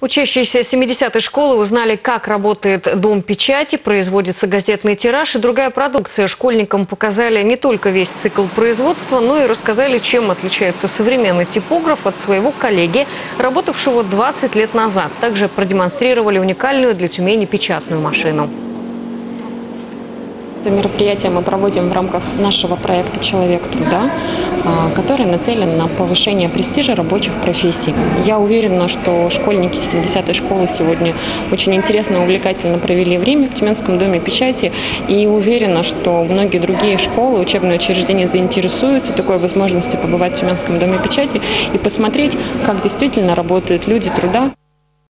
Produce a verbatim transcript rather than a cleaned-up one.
Учащиеся семидесятой школы узнали, как работает Дом печати, производится газетный тираж и другая продукция. Школьникам показали не только весь цикл производства, но и рассказали, чем отличается современный типограф от своего коллеги, работавшего двадцать лет назад. Также продемонстрировали уникальную для Тюмени печатную машину. Это мероприятие мы проводим в рамках нашего проекта «Человек труда», который нацелен на повышение престижа рабочих профессий. Я уверена, что школьники семидесятой школы сегодня очень интересно и увлекательно провели время в Тюменском доме печати. И уверена, что многие другие школы, учебные учреждения заинтересуются такой возможностью побывать в Тюменском доме печати и посмотреть, как действительно работают люди труда.